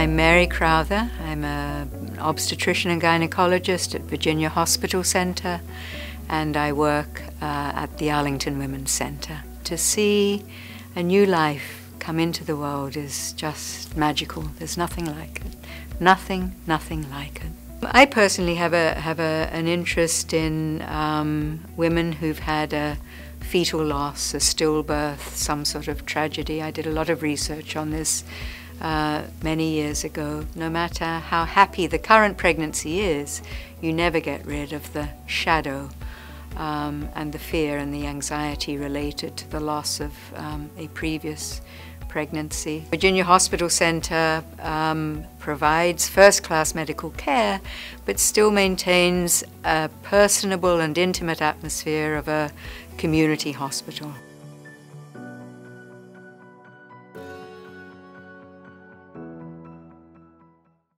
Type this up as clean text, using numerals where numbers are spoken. I'm Mary Crowther. I'm an obstetrician and gynecologist at Virginia Hospital Center, and I work at the Arlington Women's Center. To see a new life come into the world is just magical. There's nothing like it. Nothing like it. I personally have an interest in women who've had a fetal loss, a stillbirth, some sort of tragedy. I did a lot of research on this many years ago. No matter how happy the current pregnancy is, you never get rid of the shadow and the fear and the anxiety related to the loss of a previous pregnancy. Virginia Hospital Center provides first-class medical care, but still maintains a personable and intimate atmosphere of a community hospital.